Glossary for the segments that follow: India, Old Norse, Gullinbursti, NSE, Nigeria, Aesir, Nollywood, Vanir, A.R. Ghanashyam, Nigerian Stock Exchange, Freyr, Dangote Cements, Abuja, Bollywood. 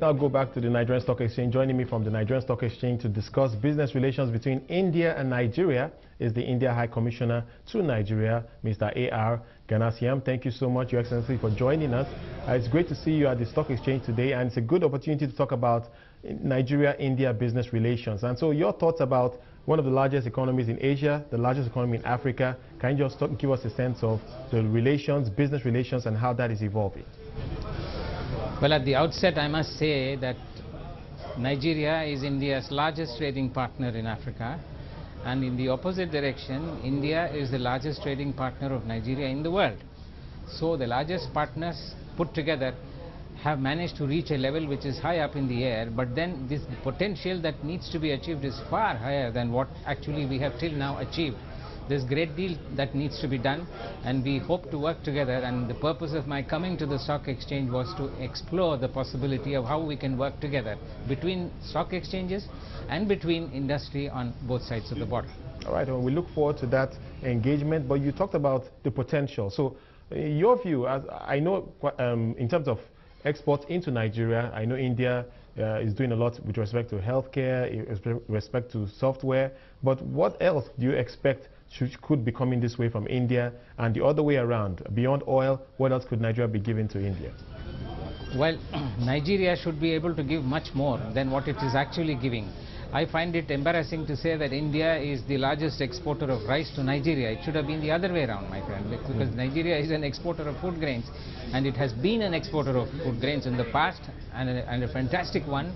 Now go back to the Nigerian Stock Exchange. Joining me from the Nigerian Stock Exchange to discuss business relations between India and Nigeria is the India High Commissioner to Nigeria, Mr. A.R. Ghanashyam. Thank you so much, Your Excellency, for joining us. It's great to see you at the Stock Exchange today, and it's a good opportunity to talk about Nigeria-India business relations. And so your thoughts about one of the largest economies in Asia, the largest economy in Africa. Can you just give us a sense of the relations, business relations, and how that is evolving? Well, at the outset, I must say that Nigeria is India's largest trading partner in Africa, and in the opposite direction, India is the largest trading partner of Nigeria in the world. So the largest partners put together have managed to reach a level which is high up in the air, but then this potential that needs to be achieved is far higher than what actually we have till now achieved. There's a great deal that needs to be done, and we hope to work together, and the purpose of my coming to the stock exchange was to explore the possibility of how we can work together between stock exchanges and between industry on both sides of the border. All right, well, we look forward to that engagement, but you talked about the potential. So your view, as I know in terms of exports into Nigeria, I know India is doing a lot with respect to healthcare, with respect to software, but what else do you expect could be coming this way from India, and the other way around? Beyond oil, what else could Nigeria be giving to India? Well, Nigeria should be able to give much more than what it is actually giving. I find it embarrassing to say that India is the largest exporter of rice to Nigeria. It should have been the other way around, my friend, because Nigeria is an exporter of food grains, and it has been an exporter of food grains in the past, and a fantastic one,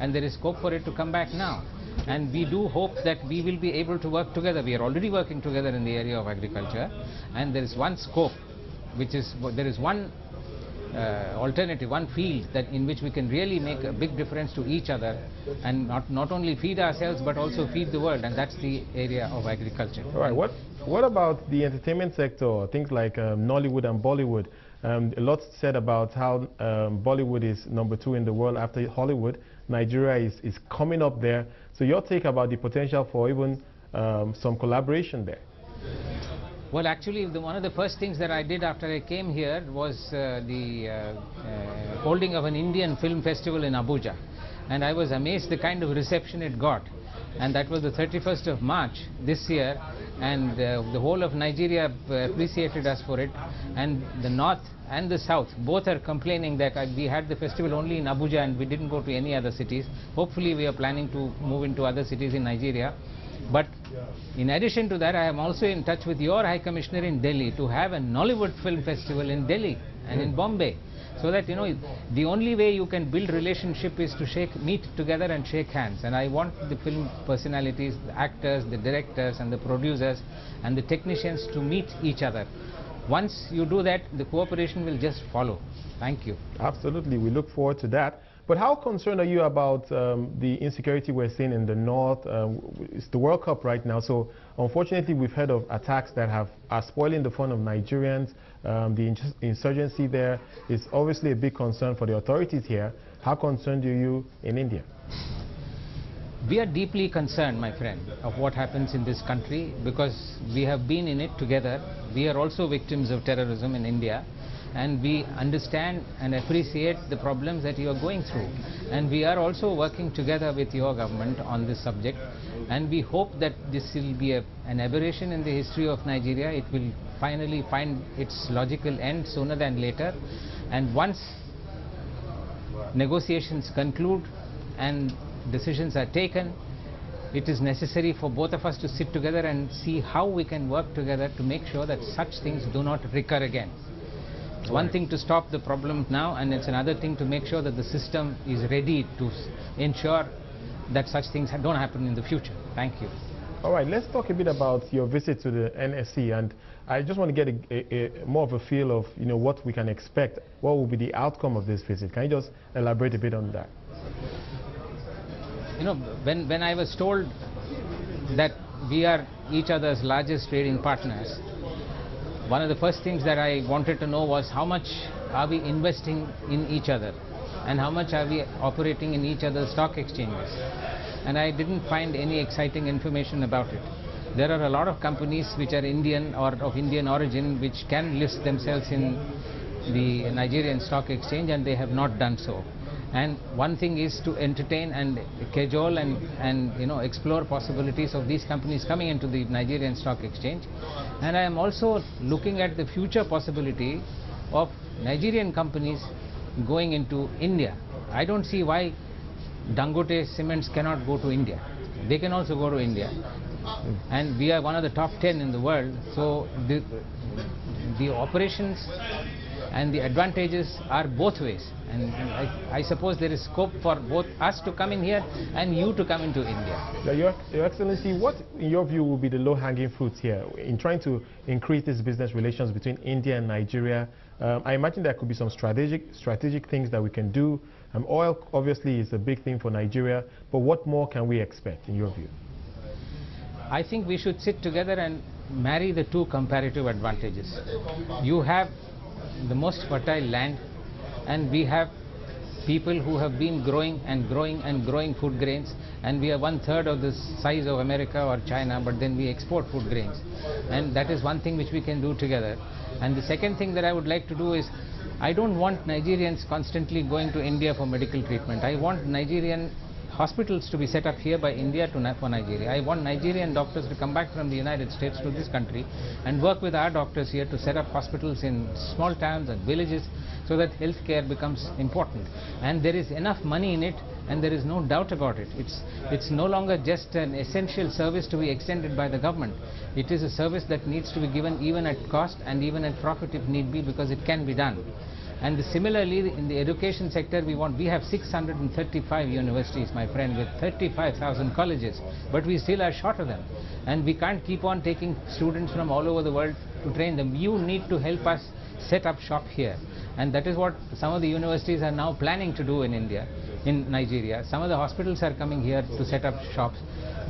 and there is scope for it to come back now. And we do hope that we will be able to work together. We are already working together in the area of agriculture, and there is one scope, which is there is one alternative, one field that in which we can really make a big difference to each other, and not only feed ourselves but also feed the world, and that's the area of agriculture. All right. What about the entertainment sector? Things like Nollywood and Bollywood. A lot said about how Bollywood is number 2 in the world after Hollywood. Nigeria is coming up there. So your take about the potential for even some collaboration there? Well, actually, one of the first things that I did after I came here was the holding of an Indian film festival in Abuja. And I was amazed the kind of reception it got. And that was the 31st of March this year. And the whole of Nigeria appreciated us for it. And the North and the South both are complaining that we had the festival only in Abuja and we didn't go to any other cities. Hopefully, we are planning to move into other cities in Nigeria. But in addition to that, I am also in touch with your High Commissioner in Delhi to have a Nollywood film festival in Delhi and in Bombay, so that, you know, the only way you can build relationship is to meet together and shake hands. And I want the film personalities, the actors, the directors and the producers and the technicians to meet each other. Once you do that, the cooperation will just follow. Thank you. Absolutely. We look forward to that. But how concerned are you about the insecurity we're seeing in the north? It's the World Cup right now, so unfortunately we've heard of attacks that are spoiling the fun of Nigerians. The insurgency there is obviously a big concern for the authorities here. How concerned are you in India? We are deeply concerned, my friend, of what happens in this country, because we have been in it together. We are also victims of terrorism in India, and we understand and appreciate the problems that you are going through, and we are also working together with your government on this subject, and we hope that this will be an aberration in the history of Nigeria. It will finally find its logical end sooner than later, and once negotiations conclude and decisions are taken, it is necessary for both of us to sit together and see how we can work together to make sure that such things do not recur again. It's one thing to stop the problem now, and it's another thing to make sure that the system is ready to ensure that such things don't happen in the future. Thank you. All right, let's talk a bit about your visit to the NSE, and I just want to get a more of a feel of, you know, what we can expect. What will be the outcome of this visit? Can you just elaborate a bit on that? You know, when I was told that we are each other's largest trading partners, one of the first things that I wanted to know was how much are we investing in each other and how much are we operating in each other's stock exchanges. And I didn't find any exciting information about it. There are a lot of companies which are Indian or of Indian origin which can list themselves in the Nigerian Stock Exchange, and they have not done so. And one thing is to entertain and cajole and explore possibilities of these companies coming into the Nigerian Stock Exchange. And I am also looking at the future possibility of Nigerian companies going into India. I don't see why Dangote Cements cannot go to India. They can also go to India. And we are one of the top 10 in the world. So the operations and the advantages are both ways. And I suppose there is scope for both us to come in here and you to come into India. Now, Your Excellency, what in your view will be the low-hanging fruit here in trying to increase this business relations between India and Nigeria? I imagine there could be some strategic things that we can do. Oil obviously is a big thing for Nigeria, but what more can we expect in your view? I think we should sit together and marry the two comparative advantages. You have the most fertile land, and we have people who have been growing and growing and growing food grains, and we are 1/3 of the size of America or China, but then we export food grains, and that is one thing which we can do together. And the second thing that I would like to do is, I don't want Nigerians constantly going to India for medical treatment. I want Nigerian hospitals to be set up here by India for Nigeria. I want Nigerian doctors to come back from the United States to this country and work with our doctors here to set up hospitals in small towns and villages, so that healthcare becomes important. And there is enough money in it, and there is no doubt about it. It's no longer just an essential service to be extended by the government. It is a service that needs to be given even at cost and even at profit if need be, because it can be done. And similarly, in the education sector, we have 635 universities, my friend, with 35,000 colleges, but we still are short of them. And we can't keep on taking students from all over the world to train them. You need to help us set up shop here. And that is what some of the universities are now planning to do in India, in Nigeria. Some of the hospitals are coming here to set up shops.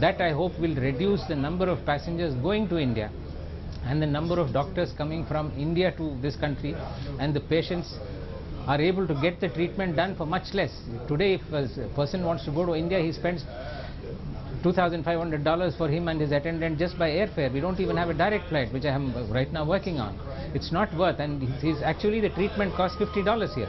That, I hope, will reduce the number of passengers going to India, and the number of doctors coming from India to this country, and the patients are able to get the treatment done for much less. Today, if a person wants to go to India, he spends $2,500 for him and his attendant just by airfare. We don't even have a direct flight, which I am right now working on. It's not worth, and actually the treatment costs $50 here.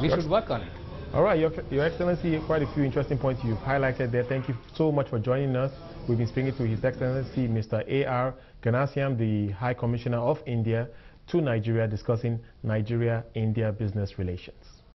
We should work on it. All right, Your Excellency, quite a few interesting points you've highlighted there. Thank you so much for joining us. We've been speaking to His Excellency Mr. A.R. Ghanashyam, the High Commissioner of India to Nigeria, discussing Nigeria-India business relations.